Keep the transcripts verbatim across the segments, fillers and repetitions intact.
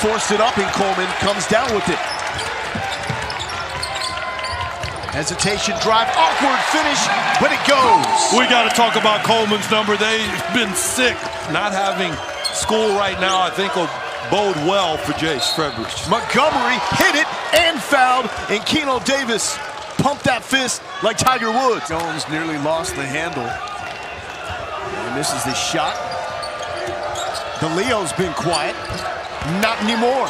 forced it up, and Coleman comes down with it. Hesitation drive, awkward finish, but it goes. We got to talk about Coleman's number. They've been sick. Not having school right now, I think, will bode well for Jace Fredericks. Montgomery hit it and fouled, and Keno Davis pumped that fist like Tiger Woods. Jones nearly lost the handle. And this is the shot. DeLeo's been quiet. Not anymore.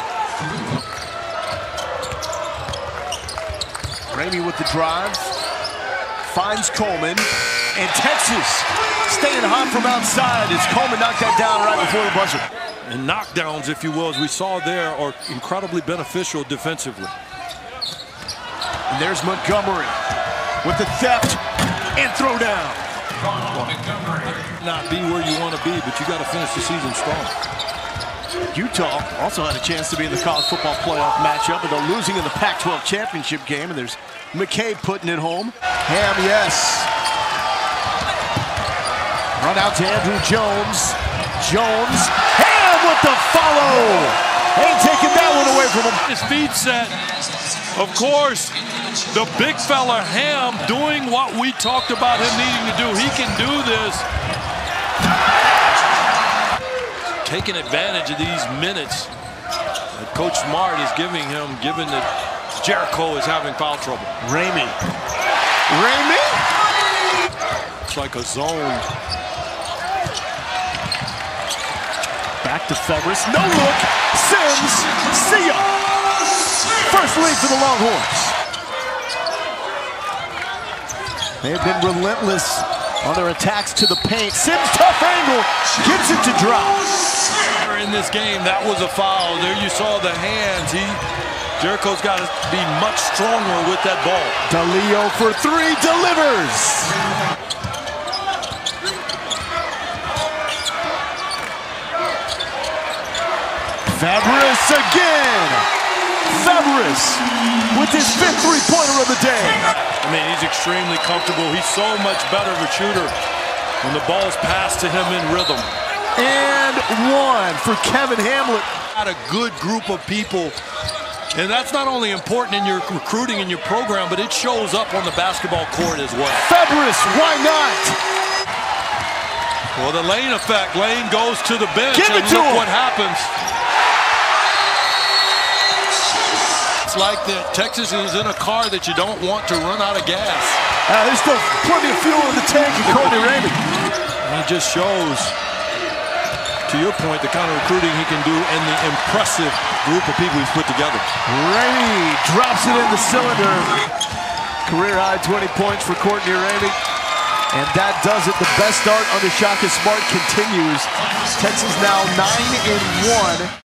Ramey with the drive. Finds Coleman. And Texas staying hot from outside as Coleman knocked that down right before the buzzer. And knockdowns, if you will, as we saw there, are incredibly beneficial defensively. And there's Montgomery with the theft and throwdown. Well, not be where you want to be, but you got to finish the season strong. Utah also had a chance to be in the college football playoff matchup, but they're losing in the Pac twelve championship game, and there's McKay putting it home. Ham, yes. Run out to Andrew Jones. Jones, Ham with the follow. Ain't taking that one away from him. His feet set. Of course, the big fella Ham doing what we talked about him needing to do. He can do this. Taking advantage of these minutes that Coach Smart is giving him, given that Jericho is having foul trouble. Ramey. Ramey? It's like a zone. Back to Febres. No look. Sims. See ya. First lead for the Longhorns. They have been relentless on their attacks to the paint. Sims, tough angle, gets it to drop. In this game, that was a foul. There you saw the hands. He, Jericho's got to be much stronger with that ball. DeLeo for three, delivers. Febres again. Febres with his fifth three-pointer of the day. I mean, he's extremely comfortable. He's so much better of a shooter when the ball's passed to him in rhythm. And one for Kevin Hamlet. Got a good group of people, and that's not only important in your recruiting in your program, but it shows up on the basketball court as well. Febres, why not? Well, the Lane effect. Lane goes to the bench, Give it and to look him. What happens. It's like the Texas is in a car that you don't want to run out of gas. Uh, there's still plenty of fuel in the tank for Courtney Ramey. And it just shows, to your point, the kind of recruiting he can do and the impressive group of people he's put together. Ramey drops it in the cylinder. Career-high twenty points for Courtney Ramey. And that does it. The best start under Shaka Smart continues. Texas now nine and one.